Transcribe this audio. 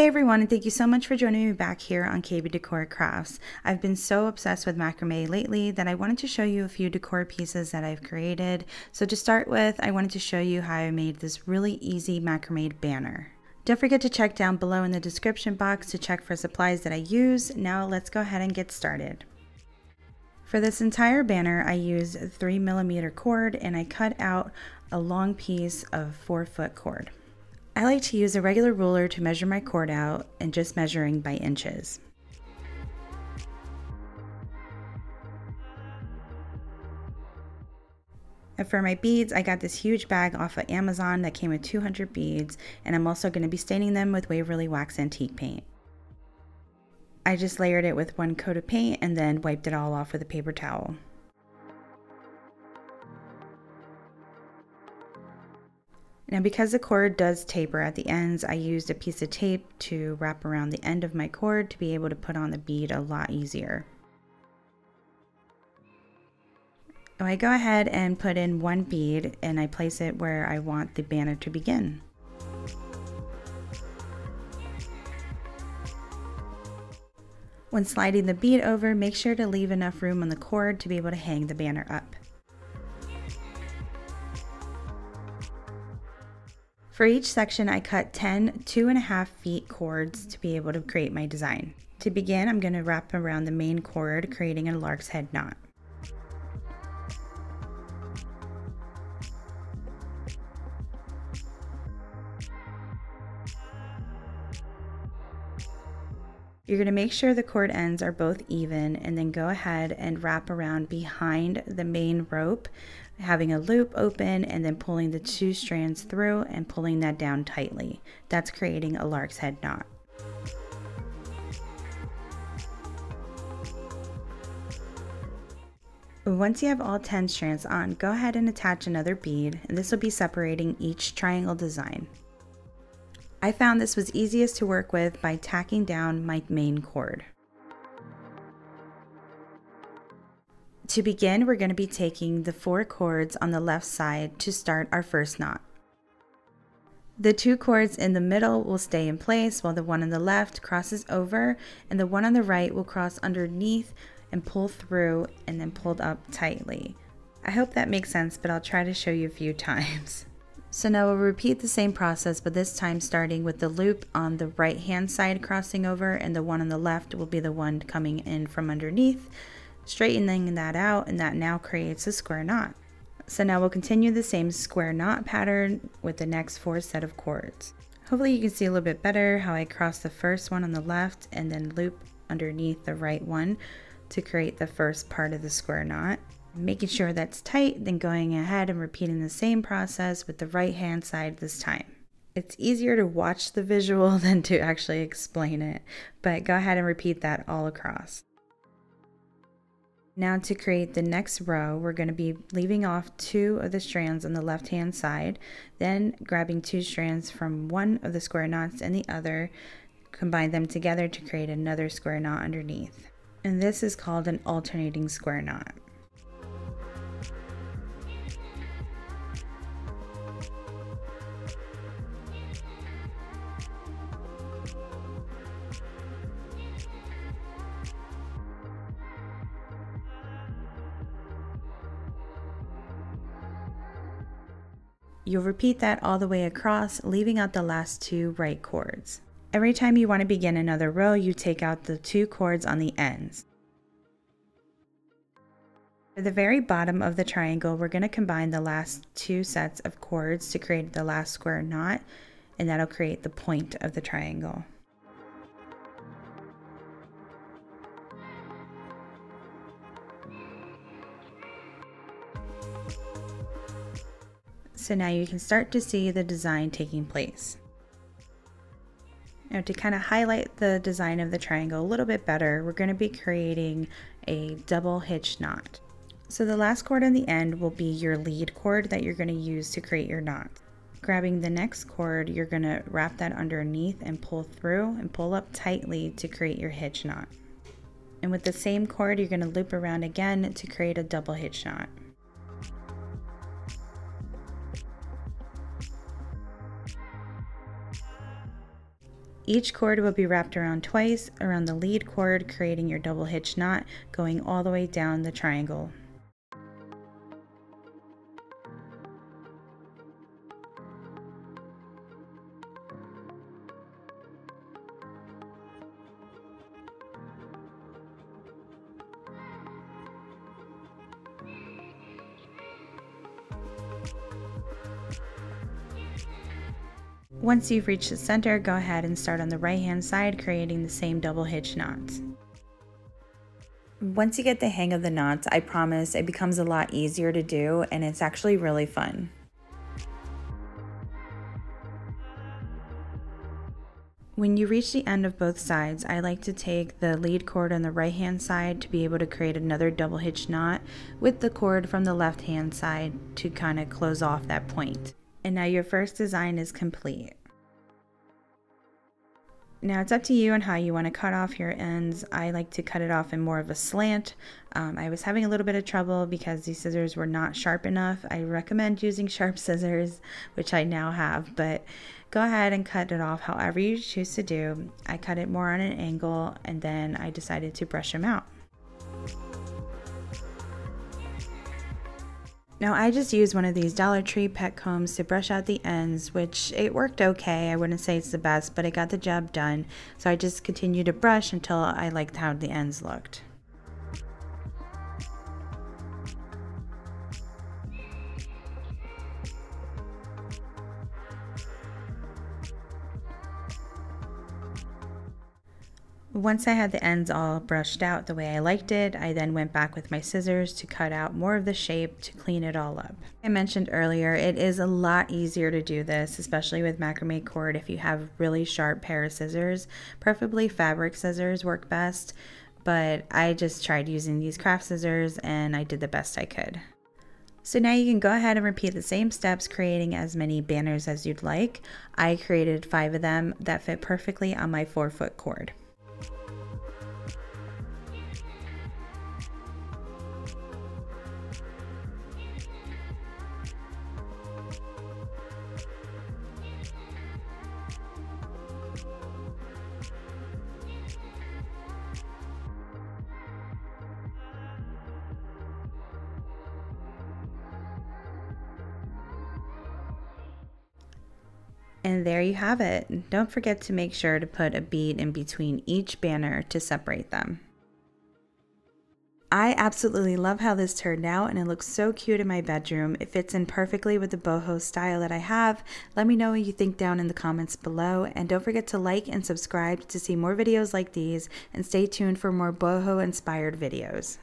Hey everyone, and thank you so much for joining me back here on KB Decor Crafts. I've been so obsessed with macrame lately that I wanted to show you a few decor pieces that I've created. So to start with, I wanted to show you how I made this really easy macrame banner. Don't forget to check down below in the description box to check for supplies that I use. Now let's go ahead and get started. For this entire banner, I used 3mm cord and I cut out a long piece of 4-foot cord. I like to use a regular ruler to measure my cord out and just measuring by inches. And for my beads, I got this huge bag off of Amazon that came with 200 beads, and I'm also going to be staining them with Waverly Wax Antique Paint. I just layered it with one coat of paint and then wiped it all off with a paper towel. Now, because the cord does taper at the ends, I used a piece of tape to wrap around the end of my cord to be able to put on the bead a lot easier. So I go ahead and put in one bead and I place it where I want the banner to begin. When sliding the bead over, make sure to leave enough room on the cord to be able to hang the banner up. For each section, I cut 10 2.5 feet cords to be able to create my design. To begin, I'm going to wrap around the main cord, creating a lark's head knot. You're going to make sure the cord ends are both even and then go ahead and wrap around behind the main rope, having a loop open and then pulling the two strands through and pulling that down tightly. That's creating a lark's head knot. Once you have all 10 strands on, go ahead and attach another bead, and this will be separating each triangle design. I found this was easiest to work with by tacking down my main cord. To begin, we're going to be taking the 4 cords on the left side to start our first knot. The 2 cords in the middle will stay in place while the one on the left crosses over, and the one on the right will cross underneath and pull through and then pulled up tightly. I hope that makes sense, but I'll try to show you a few times. So now we'll repeat the same process, but this time starting with the loop on the right hand side crossing over, and the one on the left will be the one coming in from underneath, straightening that out, and that now creates a square knot. So now we'll continue the same square knot pattern with the next 4 set of cords. Hopefully you can see a little bit better how I cross the first one on the left and then loop underneath the right one to create the first part of the square knot. Making sure that's tight, then going ahead and repeating the same process with the right hand side this time. It's easier to watch the visual than to actually explain it, but go ahead and repeat that all across. Now to create the next row, we're going to be leaving off 2 of the strands on the left hand side, then grabbing 2 strands from one of the square knots and the other, combine them together to create another square knot underneath. And this is called an alternating square knot. You'll repeat that all the way across, leaving out the last 2 right cords. Every time you want to begin another row, you take out the 2 cords on the ends. For the very bottom of the triangle, we're going to combine the last 2 sets of cords to create the last square knot, and that'll create the point of the triangle. So now you can start to see the design taking place. Now to kind of highlight the design of the triangle a little bit better, we're going to be creating a double hitch knot. So the last cord on the end will be your lead cord that you're going to use to create your knot. Grabbing the next cord, you're going to wrap that underneath and pull through and pull up tightly to create your hitch knot. And with the same cord, you're going to loop around again to create a double hitch knot. Each cord will be wrapped around twice around the lead cord, creating your double hitch knot going all the way down the triangle. Once you've reached the center, go ahead and start on the right hand side, creating the same double hitch knots. Once you get the hang of the knots, I promise it becomes a lot easier to do, and it's actually really fun. When you reach the end of both sides, I like to take the lead cord on the right hand side to be able to create another double hitch knot with the cord from the left hand side to kind of close off that point. And now your first design is complete. Now it's up to you on how you want to cut off your ends. I like to cut it off in more of a slant. I was having a little bit of trouble because these scissors were not sharp enough. I recommend using sharp scissors, which I now have, but go ahead and cut it off however you choose to do. I cut it more on an angle, and then I decided to brush them out. Now I just used one of these Dollar Tree pet combs to brush out the ends, which it worked okay. I wouldn't say it's the best, but it got the job done. So I just continued to brush until I liked how the ends looked. Once I had the ends all brushed out the way I liked it, I then went back with my scissors to cut out more of the shape to clean it all up. I mentioned earlier, it is a lot easier to do this, especially with macrame cord, if you have really sharp pair of scissors. Preferably fabric scissors work best, but I just tried using these craft scissors and I did the best I could. So now you can go ahead and repeat the same steps, creating as many banners as you'd like. I created 5 of them that fit perfectly on my 4-foot cord. And there you have it. Don't forget to make sure to put a bead in between each banner to separate them. I absolutely love how this turned out, and it looks so cute in my bedroom. It fits in perfectly with the boho style that I have. Let me know what you think down in the comments below, and don't forget to like and subscribe to see more videos like these, and stay tuned for more boho inspired videos.